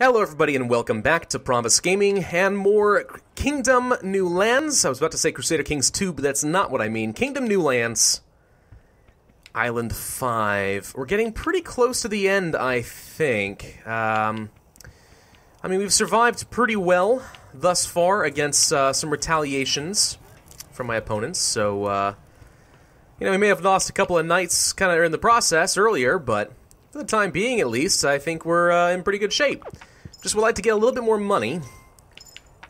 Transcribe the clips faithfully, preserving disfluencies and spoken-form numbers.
Hello everybody and welcome back to Pravus Gaming and more Kingdom New Lands. I was about to say Crusader Kings two, but that's not what I mean. Kingdom New Lands. Island five. We're getting pretty close to the end, I think. Um, I mean, we've survived pretty well thus far against uh, some retaliations from my opponents, so, uh, you know, we may have lost a couple of knights kind of in the process earlier, but for the time being, at least, I think we're uh, in pretty good shape. Just would like to get a little bit more money,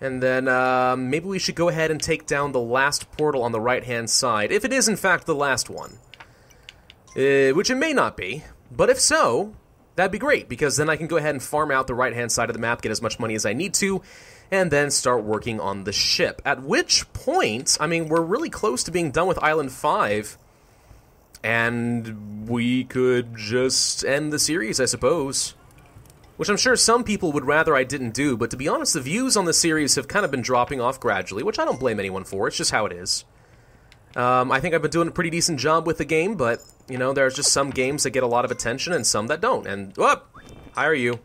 and then uh, maybe we should go ahead and take down the last portal on the right-hand side, if it is, in fact, the last one. Uh, which it may not be, but if so, that'd be great, because then I can go ahead and farm out the right-hand side of the map, get as much money as I need to, and then start working on the ship. At which point, I mean, we're really close to being done with Island five, and we could just end the series, I suppose. Which I'm sure some people would rather I didn't do, but to be honest, the views on the series have kind of been dropping off gradually, which I don't blame anyone for, it's just how it is. Um, I think I've been doing a pretty decent job with the game, but, you know, there's just some games that get a lot of attention and some that don't, and... Oh! Hi, are you?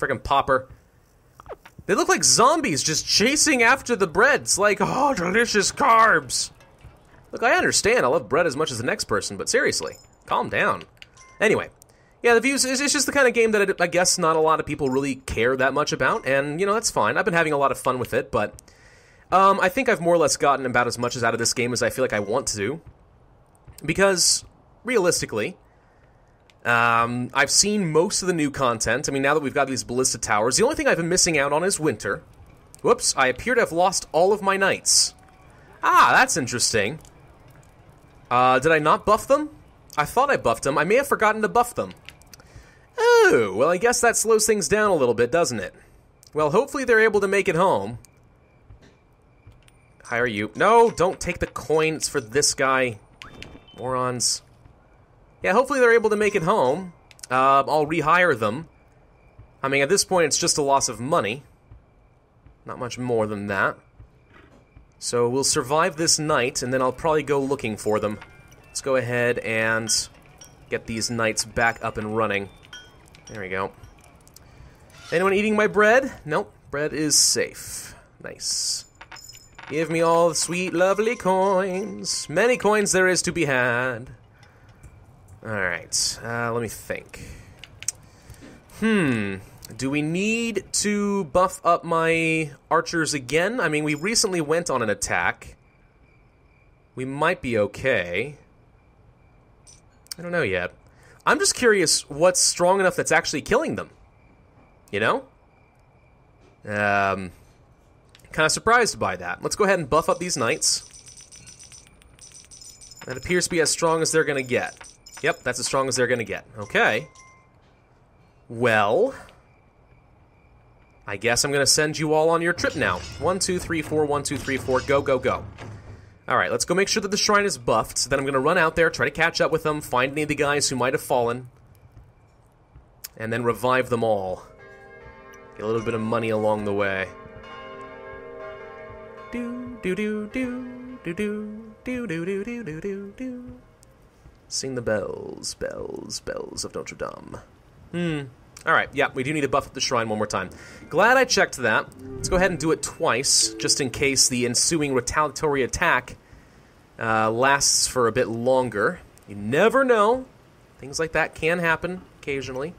Frickin' popper. They look like zombies just chasing after the breads, like, oh, delicious carbs! Look, I understand, I love bread as much as the next person, but seriously, calm down. Anyway, yeah, the views, it's just the kind of game that I, I guess not a lot of people really care that much about, and, you know, that's fine. I've been having a lot of fun with it, but um, I think I've more or less gotten about as much as out of this game as I feel like I want to, because, realistically, um, I've seen most of the new content. I mean, now that we've got these Ballista Towers, the only thing I've been missing out on is winter. Whoops, I appear to have lost all of my knights. Ah, that's interesting. Uh, did I not buff them? I thought I buffed them. I may have forgotten to buff them. Oh, well, I guess that slows things down a little bit, doesn't it? Well, hopefully they're able to make it home. Hire you. No, don't take the coin. It's for this guy. Morons. Yeah, hopefully they're able to make it home. Uh, I'll rehire them. I mean, at this point, it's just a loss of money. Not much more than that. So we'll survive this night, and then I'll probably go looking for them. Let's go ahead and get these knights back up and running. There we go. Anyone eating my bread? Nope. Bread is safe. Nice. Give me all the sweet, lovely coins. Many coins there is to be had. Alright. Uh, let me think. Hmm... Do we need to buff up my archers again? I mean, we recently went on an attack. We might be okay. I don't know yet. I'm just curious what's strong enough that's actually killing them. You know? Um, kind of surprised by that. Let's go ahead and buff up these knights. That appears to be as strong as they're going to get. Yep, that's as strong as they're going to get. Okay. Well... I guess I'm going to send you all on your trip now. One, two, three, four, one, two, three, four, go, go, go. Alright, let's go make sure that the shrine is buffed. Then I'm going to run out there, try to catch up with them, find any of the guys who might have fallen. And then revive them all. Get a little bit of money along the way. Do, do, do, do, do, do, do, do, do, do, do, do. Sing the bells, bells, bells of Notre Dame. Hmm. Alright, yeah, we do need to buff up the shrine one more time. Glad I checked that. Let's go ahead and do it twice, just in case the ensuing retaliatory attack uh, lasts for a bit longer. You never know. Things like that can happen occasionally.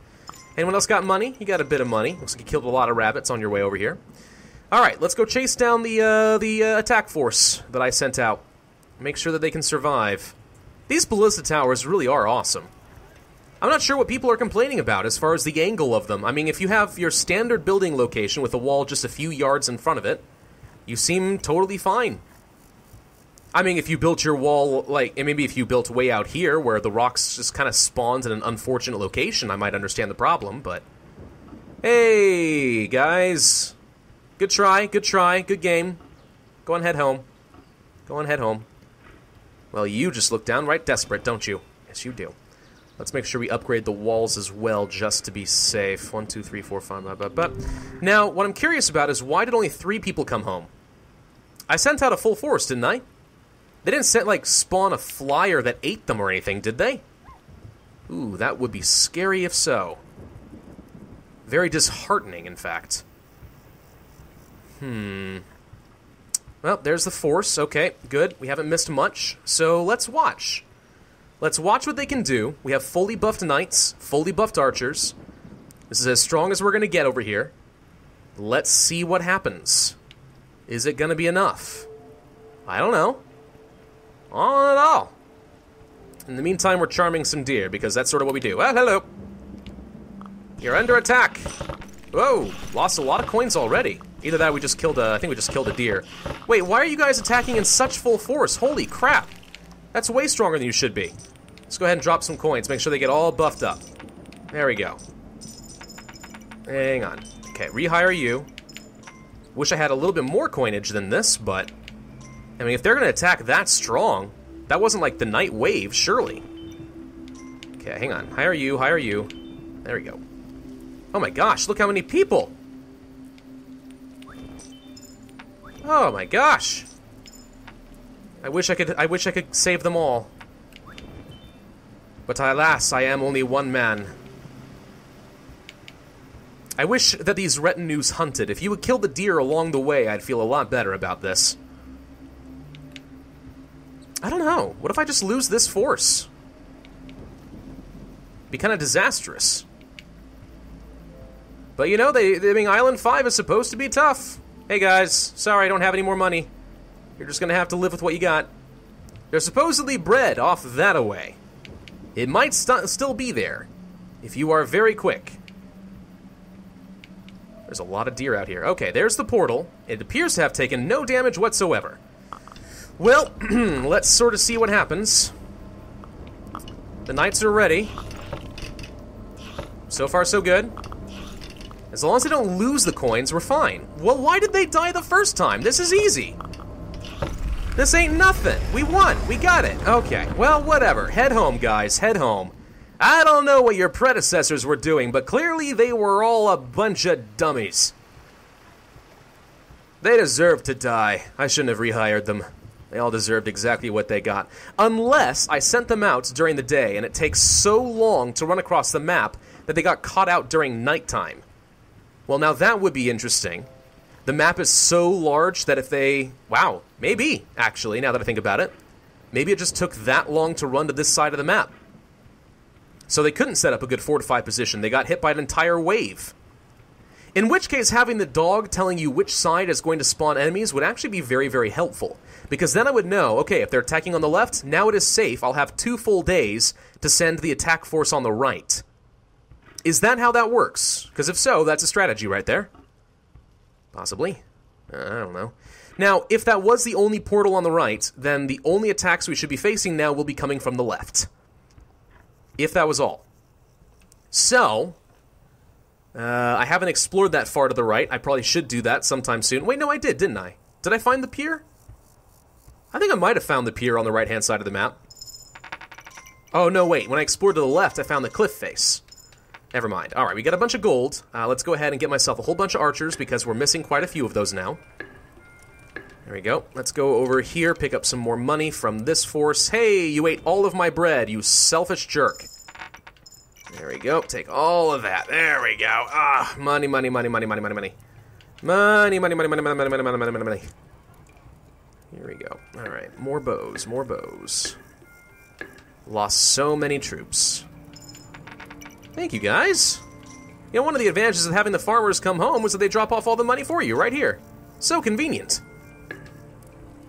Anyone else got money? You got a bit of money. Looks like you killed a lot of rabbits on your way over here. Alright, let's go chase down the, uh, the uh, attack force that I sent out. Make sure that they can survive. These Ballista Towers really are awesome. I'm not sure what people are complaining about as far as the angle of them. I mean, if you have your standard building location with a wall just a few yards in front of it, you seem totally fine. I mean, if you built your wall, like, and maybe if you built way out here where the rocks just kind of spawned in an unfortunate location, I might understand the problem, but... Hey, guys. Good try, good try, good game. Go on, head home. Go on, head home. Well, you just look downright desperate, don't you? Yes, you do. Let's make sure we upgrade the walls as well, just to be safe. One, two, three, four, five, blah, blah, blah. Now, what I'm curious about is why did only three people come home? I sent out a full force, didn't I? They didn't send, like, spawn a flyer that ate them or anything, did they? Ooh, that would be scary if so. Very disheartening, in fact. Hmm. Well, there's the force. Okay, good. We haven't missed much. So let's watch. Let's watch what they can do. We have fully buffed knights, fully buffed archers. This is as strong as we're going to get over here. Let's see what happens. Is it going to be enough? I don't know. All in all. In the meantime, we're charming some deer, because that's sort of what we do. Well, hello. You're under attack. Whoa, lost a lot of coins already. Either that or we just killed a, I think we just killed a deer. Wait, why are you guys attacking in such full force? Holy crap. That's way stronger than you should be. Let's go ahead and drop some coins. Make sure they get all buffed up. There we go. Hang on. Okay, rehire you. Wish I had a little bit more coinage than this, but... I mean, if they're going to attack that strong... That wasn't like the night wave, surely. Okay, hang on. Hire you, hire you. There we go. Oh my gosh, look how many people! Oh my gosh! I wish I could, I wish I could save them all. But alas, I am only one man. I wish that these retinues hunted. If you would kill the deer along the way, I'd feel a lot better about this. I don't know. What if I just lose this force? It'd be kind of disastrous. But you know, they, they, I mean, Island five is supposed to be tough. Hey guys, sorry I don't have any more money. You're just gonna have to live with what you got. They're supposedly bred off that-a-way. It might st still be there, if you are very quick. There's a lot of deer out here. Okay, there's the portal. It appears to have taken no damage whatsoever. Well, let's sort of see what happens. The knights are ready. So far, so good. As long as they don't lose the coins, we're fine. Well, why did they die the first time? This is easy. This ain't nothing. We won. We got it. Okay. Well, whatever. Head home, guys. Head home. I don't know what your predecessors were doing, but clearly they were all a bunch of dummies. They deserved to die. I shouldn't have rehired them. They all deserved exactly what they got. Unless I sent them out during the day, and it takes so long to run across the map that they got caught out during nighttime. Well, now that would be interesting. The map is so large that if they... Wow, maybe, actually, now that I think about it. Maybe it just took that long to run to this side of the map. So they couldn't set up a good fortified position. They got hit by an entire wave. In which case, having the dog telling you which side is going to spawn enemies would actually be very, very helpful. Because then I would know, okay, if they're attacking on the left, now it is safe. I'll have two full days to send the attack force on the right. Is that how that works? Because if so, that's a strategy right there. Possibly. Uh, I don't know. Now, if that was the only portal on the right, then the only attacks we should be facing now will be coming from the left. If that was all. So... Uh, I haven't explored that far to the right. I probably should do that sometime soon. Wait, no, I did, didn't I? Did I find the pier? I think I might have found the pier on the right-hand side of the map. Oh, no, wait. When I explored to the left, I found the cliff face. Never mind. All right, we got a bunch of gold. Uh, let's go ahead and get myself a whole bunch of archers because we're missing quite a few of those now. There we go. Let's go over here, pick up some more money from this force. Hey, you ate all of my bread, you selfish jerk. There we go. Take all of that. There we go. Ah, money, money, money, money, money, money, money. Money, money, money, money, money, money, money, money, money, money. Here we go. All right. More bows, more bows. Lost so many troops. Thank you, guys. You know, one of the advantages of having the farmers come home was that they drop off all the money for you right here. So convenient.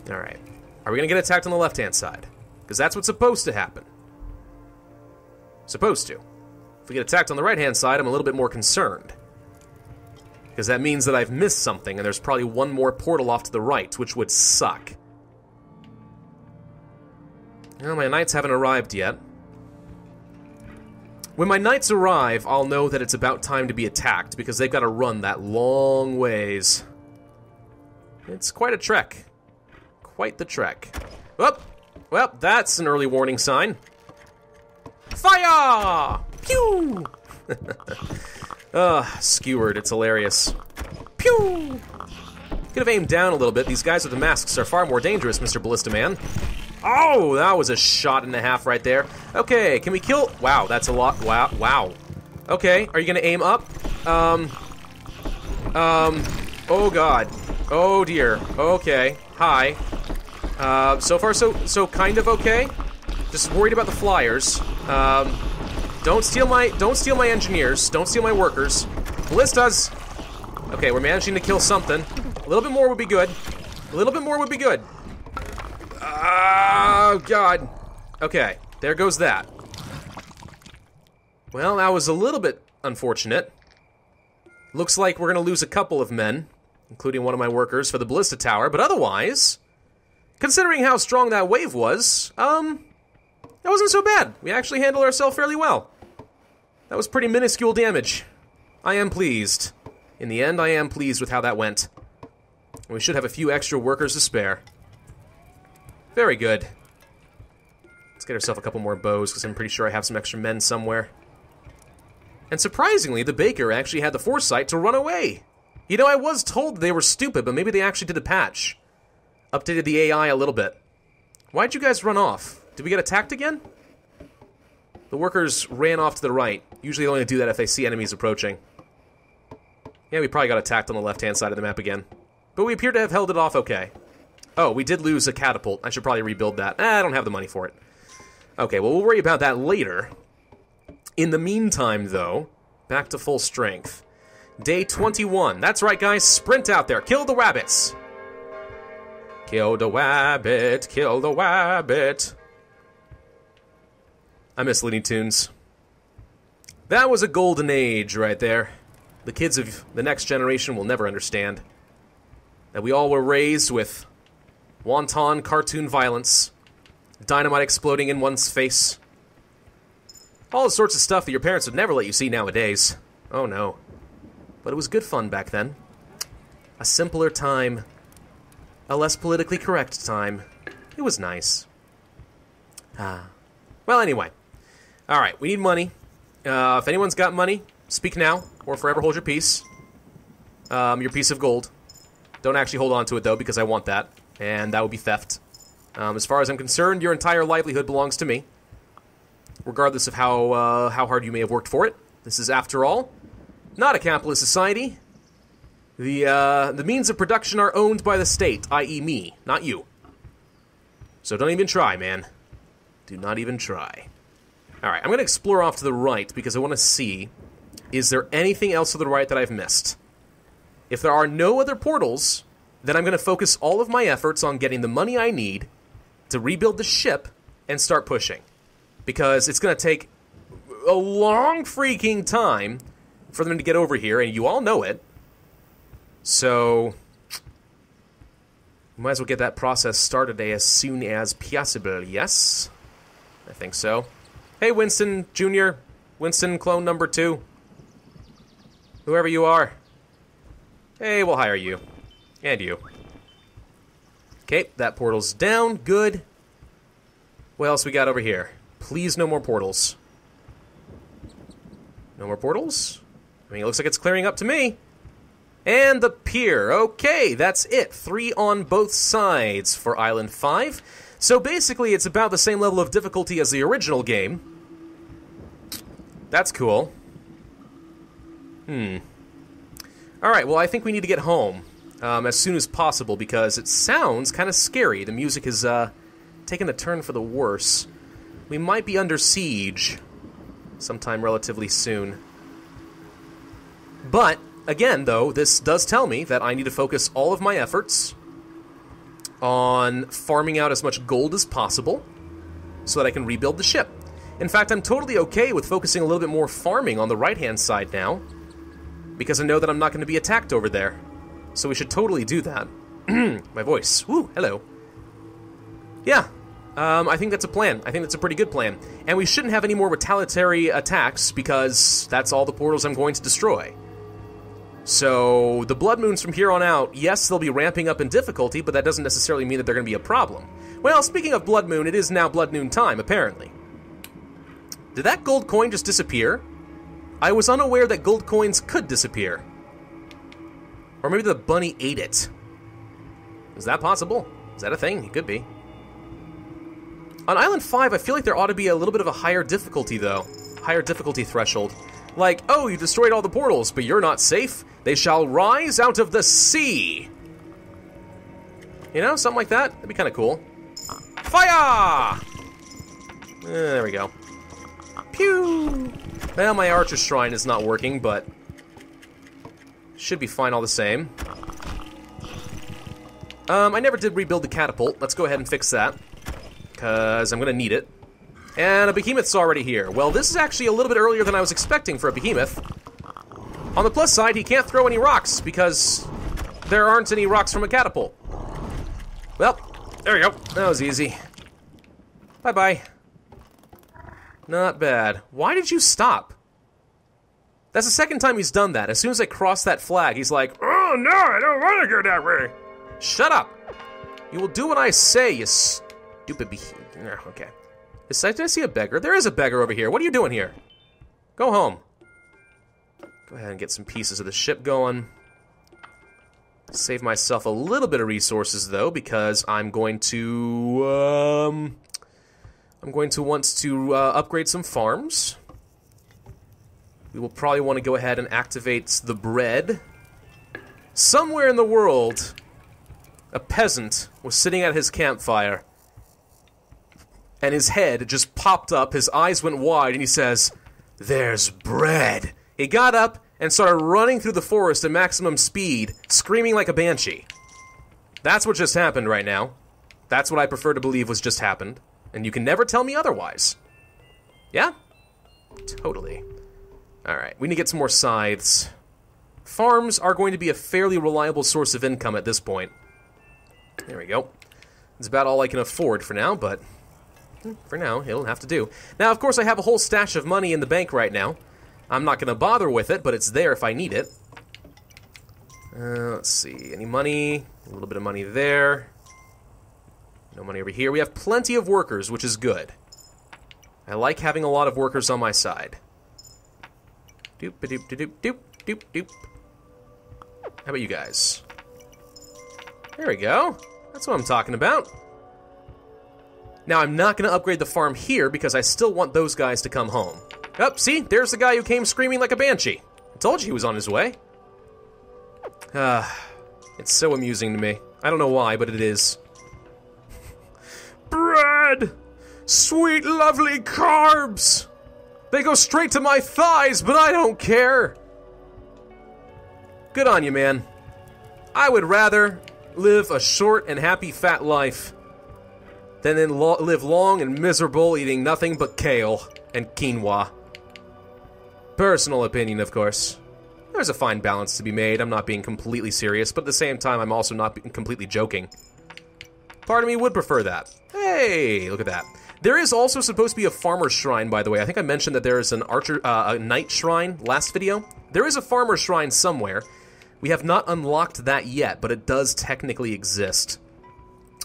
All right. Are we going to get attacked on the left-hand side? Because that's what's supposed to happen. Supposed to. If we get attacked on the right-hand side, I'm a little bit more concerned. Because that means that I've missed something, and there's probably one more portal off to the right, which would suck. Well, my knights haven't arrived yet. When my knights arrive, I'll know that it's about time to be attacked, because they've got to run that long ways. It's quite a trek. Quite the trek. Oh, well, that's an early warning sign. Fire! Pew! Ugh, skewered. It's hilarious. Pew! Could have aimed down a little bit. These guys with the masks are far more dangerous, Mister Ballista Man. Oh, that was a shot and a half right there. Okay, can we kill... Wow, that's a lot. Wow, wow. Okay, are you going to aim up? Um. Um. Oh god. Oh dear. Okay. Hi. Uh, so far so so kind of okay. Just worried about the flyers. Um. Don't steal my don't steal my engineers. Don't steal my workers. Ballistas. Okay, we're managing to kill something. A little bit more would be good. A little bit more would be good. Oh god. Okay. There goes that. Well, that was a little bit unfortunate. Looks like we're going to lose a couple of men, including one of my workers for the Ballista Tower, but otherwise, considering how strong that wave was, um, that wasn't so bad. We actually handled ourselves fairly well. That was pretty minuscule damage. I am pleased. In the end, I am pleased with how that went. We should have a few extra workers to spare. Very good. Let's get ourselves a couple more bows, because I'm pretty sure I have some extra men somewhere. And surprisingly, the baker actually had the foresight to run away. You know, I was told they were stupid, but maybe they actually did a patch. Updated the A I a little bit. Why'd you guys run off? Did we get attacked again? The workers ran off to the right. Usually they only do that if they see enemies approaching. Yeah, we probably got attacked on the left-hand side of the map again. But we appear to have held it off okay. Oh, we did lose a catapult. I should probably rebuild that. Eh, I don't have the money for it. Okay, well, we'll worry about that later. In the meantime, though, back to full strength. Day twenty-one. That's right, guys. Sprint out there. Kill the rabbits. Kill the rabbit. Kill the rabbit. I miss Looney Tunes. That was a golden age right there. The kids of the next generation will never understand. That we all were raised with wanton cartoon violence, dynamite exploding in one's face. All the sorts of stuff that your parents would never let you see nowadays. Oh no. But it was good fun back then. A simpler time. A less politically correct time. It was nice. Ah. Well, anyway. Alright, we need money. Uh, if anyone's got money, speak now, or forever hold your peace. Um, your piece of gold. Don't actually hold on to it, though, because I want that. And that would be theft. Um, as far as I'm concerned, your entire livelihood belongs to me. Regardless of how uh, how hard you may have worked for it. This is, after all, not a capitalist society. The, uh, the means of production are owned by the state, that is me, not you. So don't even try, man. Do not even try. Alright, I'm going to explore off to the right because I want to see, is there anything else to the right that I've missed? If there are no other portals, then I'm going to focus all of my efforts on getting the money I need to rebuild the ship and start pushing. Because it's going to take a long freaking time for them to get over here, and you all know it. So, might as well get that process started as soon as possible, yes? I think so. Hey, Winston Junior Winston clone number two. Whoever you are. Hey, we'll hire you. And you. Okay, that portal's down. Good. What else we got over here? Please, no more portals. No more portals? I mean, it looks like it's clearing up to me. And the pier. Okay, that's it. Three on both sides for Island five. So basically, it's about the same level of difficulty as the original game. That's cool. Hmm. Alright, well, I think we need to get home um, as soon as possible, because it sounds kind of scary. The music is uh, taking a turn for the worse. We might be under siege sometime relatively soon. But, again, though, this does tell me that I need to focus all of my efforts on farming out as much gold as possible so that I can rebuild the ship. In fact, I'm totally okay with focusing a little bit more farming on the right-hand side now because I know that I'm not going to be attacked over there. So we should totally do that. My voice. Woo, hello. Yeah. Um, I think that's a plan. I think that's a pretty good plan. And we shouldn't have any more retaliatory attacks because that's all the portals I'm going to destroy. So, the Blood Moons from here on out, yes, they'll be ramping up in difficulty, but that doesn't necessarily mean that they're going to be a problem. Well, speaking of Blood Moon, it is now Blood Moon time, apparently. Did that gold coin just disappear? I was unaware that gold coins could disappear. Or maybe the bunny ate it. Is that possible? Is that a thing? It could be. On Island five, I feel like there ought to be a little bit of a higher difficulty, though. Higher difficulty threshold. Like, oh, you destroyed all the portals, but you're not safe. They shall rise out of the sea. You know, something like that. That'd be kind of cool. Fire! Eh, there we go. Pew! Well, my archer shrine is not working, but should be fine all the same. Um, I never did rebuild the catapult. Let's go ahead and fix that, because I'm going to need it. And a behemoth's already here. Well, this is actually a little bit earlier than I was expecting for a behemoth. On the plus side, he can't throw any rocks, because there aren't any rocks from a catapult. Well, there we go. That was easy. Bye-bye. Not bad. Why did you stop? That's the second time he's done that. As soon as I cross that flag, he's like, oh, no, I don't want to go that way. Shut up. You will do what I say, you stupid behemoth. Okay. Did I see a beggar? There is a beggar over here. What are you doing here? Go home. Go ahead and get some pieces of the ship going. Save myself a little bit of resources, though, because I'm going to... Um, I'm going to want to uh, upgrade some farms. We will probably want to go ahead and activate the bread. Somewhere in the world, a peasant was sitting at his campfire, and his head just popped up, his eyes went wide, and he says, "There's bread!" He got up and started running through the forest at maximum speed, screaming like a banshee. That's what just happened right now. That's what I prefer to believe was just happened, and you can never tell me otherwise. Yeah? Totally. Alright, we need to get some more scythes. Farms are going to be a fairly reliable source of income at this point. There we go. It's about all I can afford for now, but... for now, it'll have to do. Now, of course, I have a whole stash of money in the bank right now. I'm not going to bother with it, but it's there if I need it. Uh, let's see. Any money? A little bit of money there. No money over here. We have plenty of workers, which is good. I like having a lot of workers on my side. Doop-a-doop-a-doop-doop-doop-doop-doop. How about you guys? There we go. That's what I'm talking about. Now, I'm not going to upgrade the farm here because I still want those guys to come home. Oh, see? There's the guy who came screaming like a banshee. I told you he was on his way. Ah, it's so amusing to me. I don't know why, but it is. Bread! Sweet, lovely carbs! They go straight to my thighs, but I don't care. Good on you, man. I would rather live a short and happy fat life Then, then lo live long and miserable eating nothing but kale and quinoa. Personal opinion, of course. There's a fine balance to be made. I'm not being completely serious, but at the same time, I'm also not being completely joking. Part of me would prefer that. Hey, look at that. There is also supposed to be a farmer's shrine, by the way. I think I mentioned that there is an archer, uh, a knight shrine last video. There is a farmer's shrine somewhere. We have not unlocked that yet, but it does technically exist.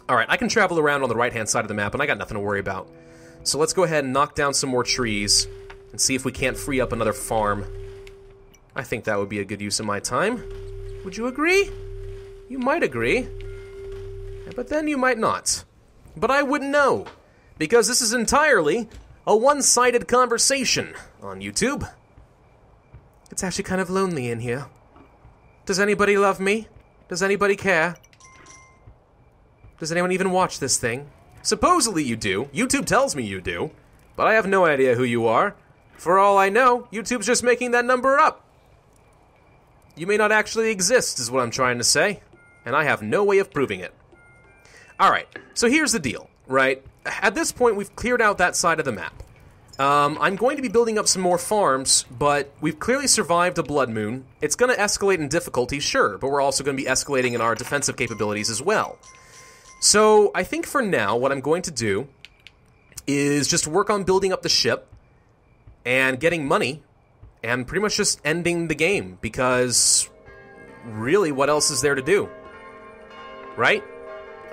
Alright, I can travel around on the right-hand side of the map, and I got nothing to worry about. So let's go ahead and knock down some more trees, and see if we can't free up another farm. I think that would be a good use of my time. Would you agree? You might agree. But then you might not. But I wouldn't know, because this is entirely a one-sided conversation on YouTube. It's actually kind of lonely in here. Does anybody love me? Does anybody care? Does anyone even watch this thing? Supposedly you do. YouTube tells me you do. But I have no idea who you are. For all I know, YouTube's just making that number up. You may not actually exist, is what I'm trying to say. And I have no way of proving it. Alright, so here's the deal, right? At this point, we've cleared out that side of the map. Um, I'm going to be building up some more farms, but we've clearly survived a blood moon. It's going to escalate in difficulty, sure, but we're also going to be escalating in our defensive capabilities as well. So, I think for now, what I'm going to do is just work on building up the ship and getting money and pretty much just ending the game, because really, what else is there to do? Right?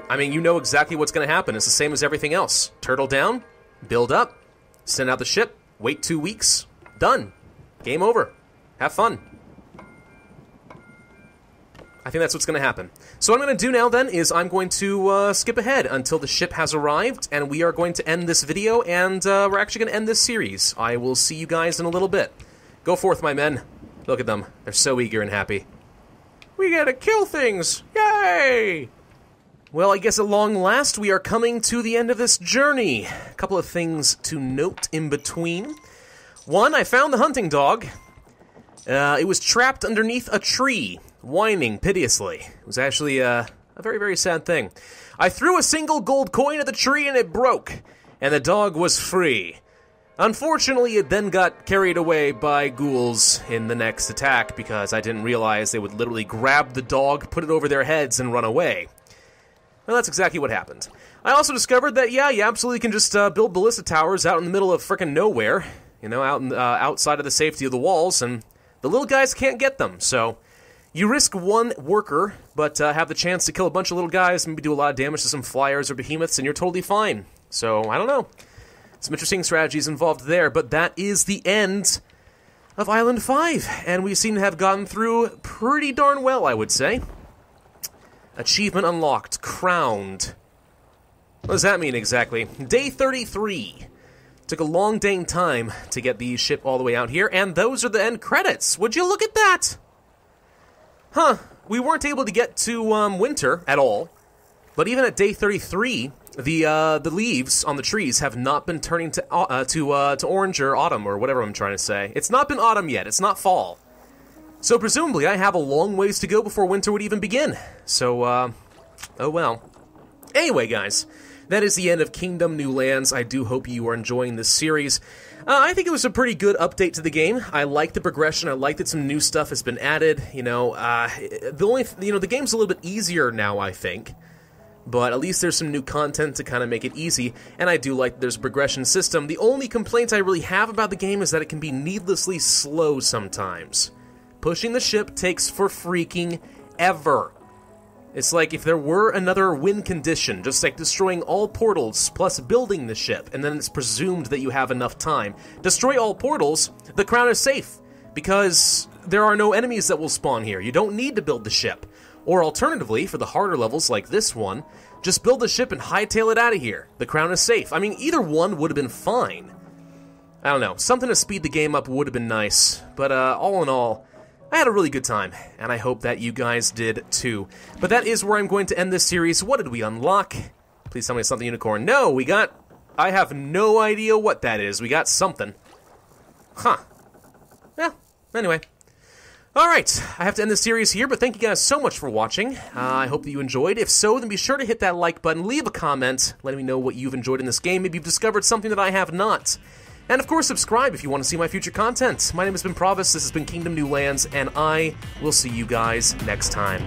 I mean, you know exactly what's going to happen. It's the same as everything else. Turtle down, build up, send out the ship, wait two weeks, done. Game over. Have fun. I think that's what's going to happen. So what I'm going to do now, then, is I'm going to uh, skip ahead until the ship has arrived, and we are going to end this video, and uh, we're actually going to end this series. I will see you guys in a little bit. Go forth, my men. Look at them. They're so eager and happy. We gotta kill things! Yay! Well, I guess at long last, we are coming to the end of this journey. A couple of things to note in between. One, I found the hunting dog. Uh, it was trapped underneath a tree, whining piteously. It was actually uh, a very, very sad thing. I threw a single gold coin at the tree and it broke, and the dog was free. Unfortunately, it then got carried away by ghouls in the next attack because I didn't realize they would literally grab the dog, put it over their heads, and run away. Well, that's exactly what happened. I also discovered that, yeah, you absolutely can just uh, build ballista towers out in the middle of frickin' nowhere, you know, out in, uh, outside of the safety of the walls, and the little guys can't get them, so you risk one worker, but uh, have the chance to kill a bunch of little guys, maybe do a lot of damage to some flyers or behemoths, and you're totally fine. So, I don't know. Some interesting strategies involved there, but that is the end of Island five, and we seem to have gotten through pretty darn well, I would say. Achievement unlocked. Crowned. What does that mean exactly? Day thirty-three. Took a long dang time to get the ship all the way out here, and those are the end credits. Would you look at that? Huh. We weren't able to get to um, winter at all, but even at day thirty-three... The uh, the leaves on the trees have not been turning to uh, to uh, to orange or autumn or whatever I'm trying to say. It's not been autumn yet. It's not fall. So presumably I have a long ways to go before winter would even begin. So, uh, oh well. Anyway, guys, that is the end of Kingdom: New Lands. I do hope you are enjoying this series. Uh, I think it was a pretty good update to the game. I like the progression. I like that some new stuff has been added. You know, uh, the only th you know the game's a little bit easier now, I think. But at least there's some new content to kind of make it easy, and I do like that there's a progression system. The only complaint I really have about the game is that it can be needlessly slow sometimes. Pushing the ship takes for freaking ever. It's like if there were another win condition, just like destroying all portals plus building the ship, and then it's presumed that you have enough time. Destroy all portals, the crown is safe, because there are no enemies that will spawn here. You don't need to build the ship. Or alternatively, for the harder levels like this one, just build the ship and hightail it out of here. The crown is safe. I mean, either one would have been fine. I don't know. Something to speed the game up would have been nice. But uh, all in all, I had a really good time, and I hope that you guys did too. But that is where I'm going to end this series. What did we unlock? Please tell me something, Unicorn. No, we got... I have no idea what that is. We got something. Huh. Well, anyway... Alright, I have to end this series here, but thank you guys so much for watching. Uh, I hope that you enjoyed. If so, then be sure to hit that like button, leave a comment, letting me know what you've enjoyed in this game. Maybe you've discovered something that I have not. And of course, subscribe if you want to see my future content. My name has been Pravus, this has been Kingdom: New Lands, and I will see you guys next time.